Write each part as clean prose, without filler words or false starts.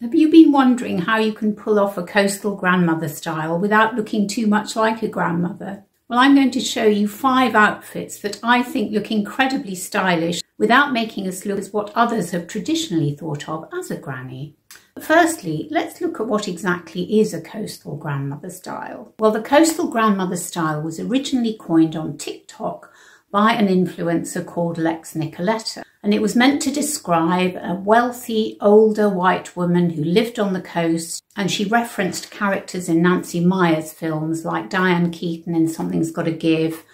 Have you been wondering how you can pull off a coastal grandmother style without looking too much like a grandmother? Well, I'm going to show you 5 outfits that I think look incredibly stylish without making us look as what others have traditionally thought of as a granny. But firstly, let's look at what exactly is a coastal grandmother style. Well, the coastal grandmother style was originally coined on TikTok by an influencer called Lex Nicoletta. And it was meant to describe a wealthy, older white woman who lived on the coast, and she referenced characters in Nancy Meyers films like Diane Keaton in Something's Gotta Give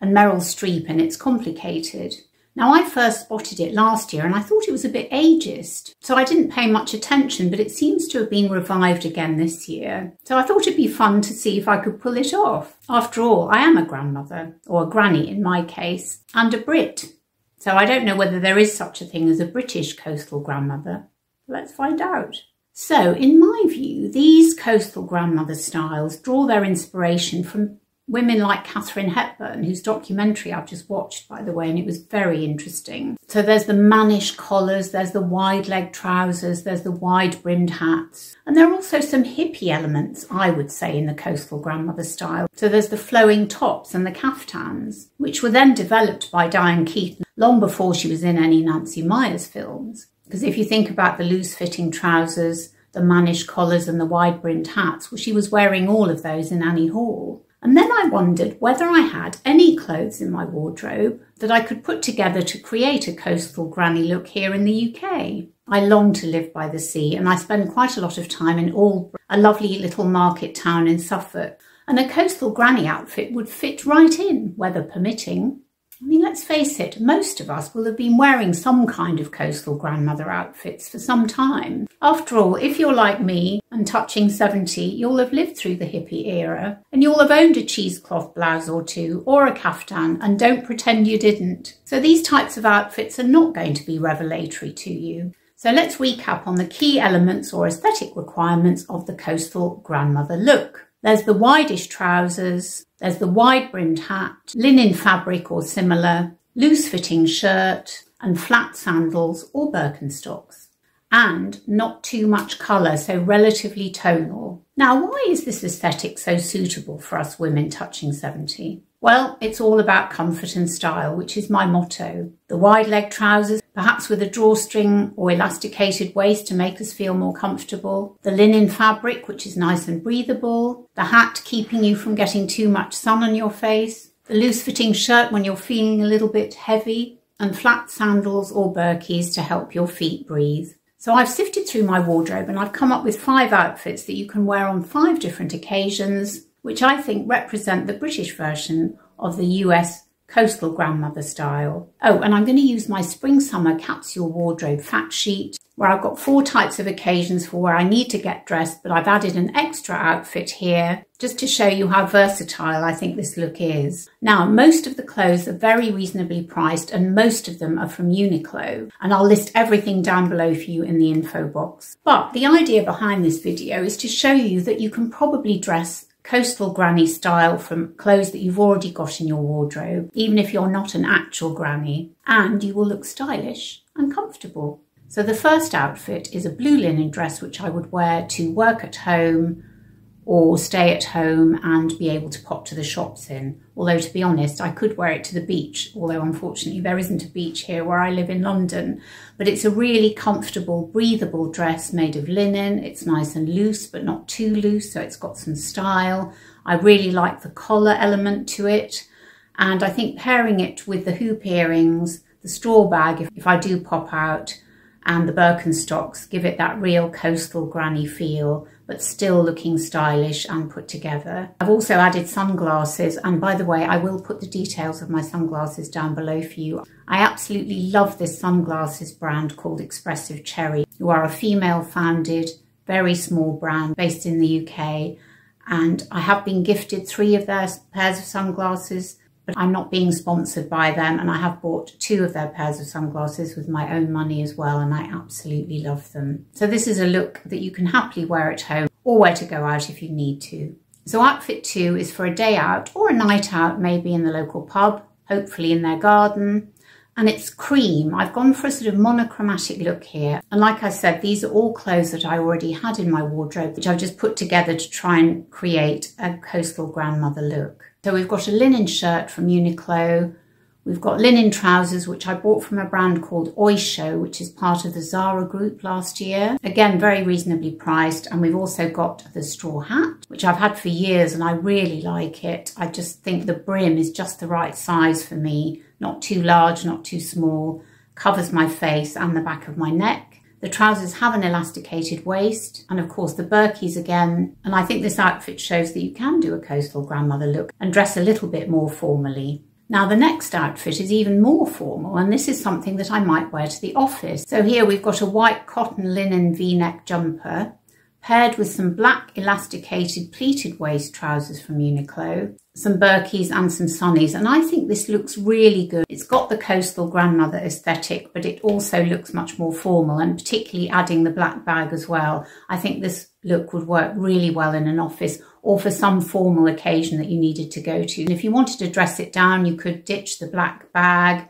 and Meryl Streep in It's Complicated. Now, I first spotted it last year and I thought it was a bit ageist, so I didn't pay much attention, but it seems to have been revived again this year. So I thought it'd be fun to see if I could pull it off. After all, I am a grandmother, or a granny in my case, and a Brit. So I don't know whether there is such a thing as a British coastal grandmother. Let's find out. So in my view, these coastal grandmother styles draw their inspiration from women like Catherine Hepburn, whose documentary I've just watched, by the way, and it was very interesting. So there's the mannish collars, there's the wide leg trousers, there's the wide brimmed hats. And there are also some hippie elements, I would say, in the coastal grandmother style. So there's the flowing tops and the caftans, which were then developed by Diane Keaton long before she was in any Nancy Meyers films. Because if you think about the loose-fitting trousers, the mannish collars and the wide brimmed hats, well, she was wearing all of those in Annie Hall. And then I wondered whether I had any clothes in my wardrobe that I could put together to create a coastal granny look here in the UK. I long to live by the sea, and I spend quite a lot of time in Aldeburgh, a lovely little market town in Suffolk. And a coastal granny outfit would fit right in, weather permitting. I mean, let's face it, most of us will have been wearing some kind of coastal grandmother outfits for some time. After all, if you're like me and touching 70, you'll have lived through the hippie era, and you'll have owned a cheesecloth blouse or two, or a caftan, and don't pretend you didn't. So these types of outfits are not going to be revelatory to you. So let's recap on the key elements or aesthetic requirements of the coastal grandmother look. There's the wideish trousers, there's the wide-brimmed hat, linen fabric or similar, loose-fitting shirt, and flat sandals or Birkenstocks. And not too much colour, so relatively tonal. Now, why is this aesthetic so suitable for us women touching 70? Well, it's all about comfort and style, which is my motto. The wide-leg trousers, perhaps with a drawstring or elasticated waist to make us feel more comfortable. The linen fabric, which is nice and breathable. The hat, keeping you from getting too much sun on your face. The loose-fitting shirt when you're feeling a little bit heavy. And flat sandals or Birkies to help your feet breathe. So I've sifted through my wardrobe and I've come up with 5 outfits that you can wear on 5 different occasions, which I think represent the British version of the US coastal grandmother style. Oh, and I'm going to use my spring-summer capsule wardrobe fact sheet, where I've got 4 types of occasions for where I need to get dressed, but I've added an extra outfit here just to show you how versatile I think this look is. Now, most of the clothes are very reasonably priced and most of them are from Uniqlo, and I'll list everything down below for you in the info box. But the idea behind this video is to show you that you can probably dress coastal granny style from clothes that you've already got in your wardrobe, even if you're not an actual granny, and you will look stylish and comfortable. So the first outfit is a blue linen dress, which I would wear to work at home or stay at home and be able to pop to the shops in. Although, to be honest, I could wear it to the beach, although unfortunately there isn't a beach here where I live in London. But it's a really comfortable, breathable dress made of linen. It's nice and loose, but not too loose, so it's got some style. I really like the collar element to it. And I think pairing it with the hoop earrings, the straw bag, if I do pop out, and the Birkenstocks give it that real coastal granny feel, but still looking stylish and put together. I've also added sunglasses, and by the way, I will put the details of my sunglasses down below for you. I absolutely love this sunglasses brand called Expressive Cherry, who are a female-founded, very small brand based in the UK, and I have been gifted 3 of their pairs of sunglasses, but I'm not being sponsored by them, and I have bought 2 of their pairs of sunglasses with my own money as well, and I absolutely love them. So this is a look that you can happily wear at home or wear to go out if you need to. So outfit 2 is for a day out or a night out, maybe in the local pub, hopefully in their garden, and it's cream. I've gone for a sort of monochromatic look here. And like I said, these are all clothes that I already had in my wardrobe, which I've just put together to try and create a coastal grandmother look. So we've got a linen shirt from Uniqlo. We've got linen trousers, which I bought from a brand called Oysho, which is part of the Zara group last year. Again, very reasonably priced. And we've also got the straw hat, which I've had for years and I really like it. I just think the brim is just the right size for me. Not too large, not too small. Covers my face and the back of my neck. The trousers have an elasticated waist, and of course the Birkies again. And I think this outfit shows that you can do a coastal grandmother look and dress a little bit more formally. Now the next outfit is even more formal, and this is something that I might wear to the office. So here we've got a white cotton linen v-neck jumper paired with some black elasticated pleated waist trousers from Uniqlo, some Birkies and some sunnies, and I think this looks really good. It's got the coastal grandmother aesthetic, but it also looks much more formal, and particularly adding the black bag as well. I think this look would work really well in an office or for some formal occasion that you needed to go to. And if you wanted to dress it down, you could ditch the black bag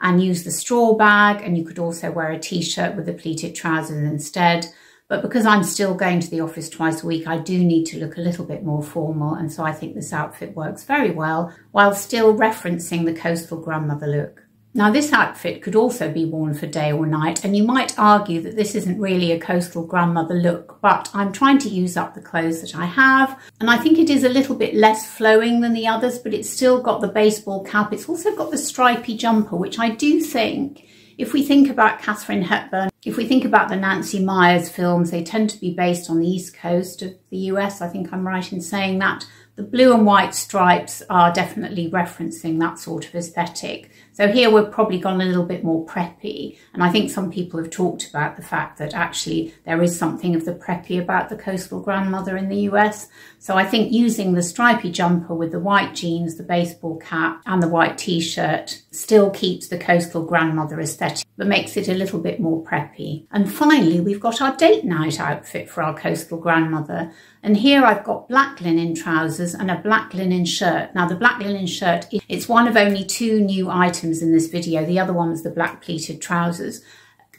and use the straw bag, and you could also wear a t-shirt with the pleated trousers instead. But because I'm still going to the office twice a week, I do need to look a little bit more formal, and so I think this outfit works very well while still referencing the coastal grandmother look. Now this outfit could also be worn for day or night, and you might argue that this isn't really a coastal grandmother look, but I'm trying to use up the clothes that I have, and I think it is a little bit less flowing than the others, but it's still got the baseball cap. It's also got the stripy jumper, which I do think, if we think about Catherine Hepburn, if we think about the Nancy Meyers films, they tend to be based on the east coast of the US, I think I'm right in saying that. The blue and white stripes are definitely referencing that sort of aesthetic. So here we've probably gone a little bit more preppy. And I think some people have talked about the fact that actually there is something of the preppy about the coastal grandmother in the US. So I think using the stripy jumper with the white jeans, the baseball cap and the white t-shirt still keeps the coastal grandmother aesthetic, but makes it a little bit more preppy. And finally, we've got our date night outfit for our coastal grandmother. And here I've got black linen trousers and a black linen shirt. Now the black linen shirt, it's one of only two new items in this video. The other one was the black pleated trousers.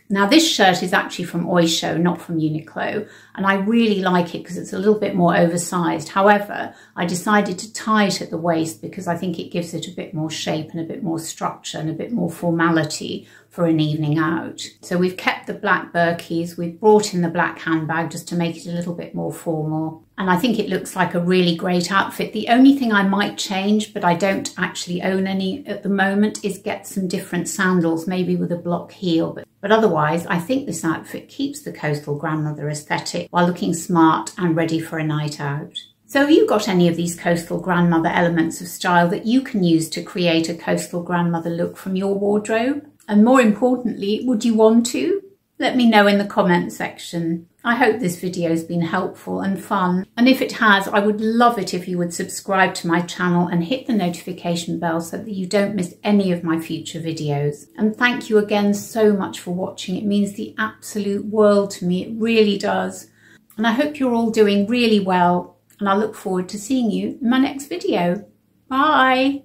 Now this shirt is actually from Oysho, not from Uniqlo, and I really like it because it's a little bit more oversized. However, I decided to tie it at the waist because I think it gives it a bit more shape and a bit more structure and a bit more formality for an evening out. So we've kept the black Birkies, we've brought in the black handbag just to make it a little bit more formal. And I think it looks like a really great outfit. The only thing I might change, but I don't actually own any at the moment, is get some different sandals, maybe with a block heel. But otherwise, I think this outfit keeps the coastal grandmother aesthetic while looking smart and ready for a night out. So have you got any of these coastal grandmother elements of style that you can use to create a coastal grandmother look from your wardrobe? And more importantly, would you want to? Let me know in the comment section. I hope this video has been helpful and fun, and if it has, I would love it if you would subscribe to my channel and hit the notification bell so that you don't miss any of my future videos. And thank you again so much for watching. It means the absolute world to me, it really does. And I hope you're all doing really well, and I look forward to seeing you in my next video. Bye!